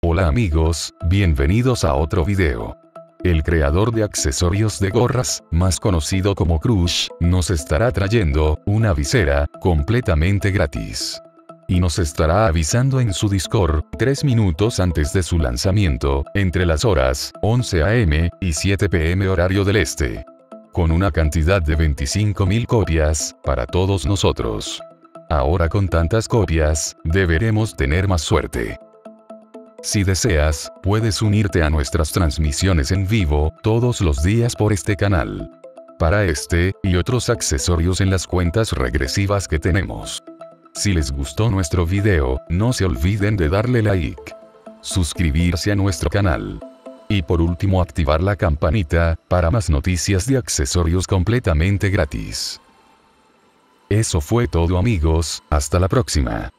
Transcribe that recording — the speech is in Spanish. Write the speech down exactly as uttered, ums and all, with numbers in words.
Hola amigos, bienvenidos a otro video. El creador de accesorios de gorras, más conocido como Crush, nos estará trayendo una visera completamente gratis. Y nos estará avisando en su Discord, tres minutos antes de su lanzamiento, entre las horas once a m y siete p m horario del este. Con una cantidad de veinticinco mil copias, para todos nosotros. Ahora con tantas copias, deberemos tener más suerte. Si deseas, puedes unirte a nuestras transmisiones en vivo, todos los días por este canal. Para este, y otros accesorios en las cuentas regresivas que tenemos. Si les gustó nuestro video, no se olviden de darle like, suscribirse a nuestro canal y por último activar la campanita, para más noticias de accesorios completamente gratis. Eso fue todo amigos, hasta la próxima.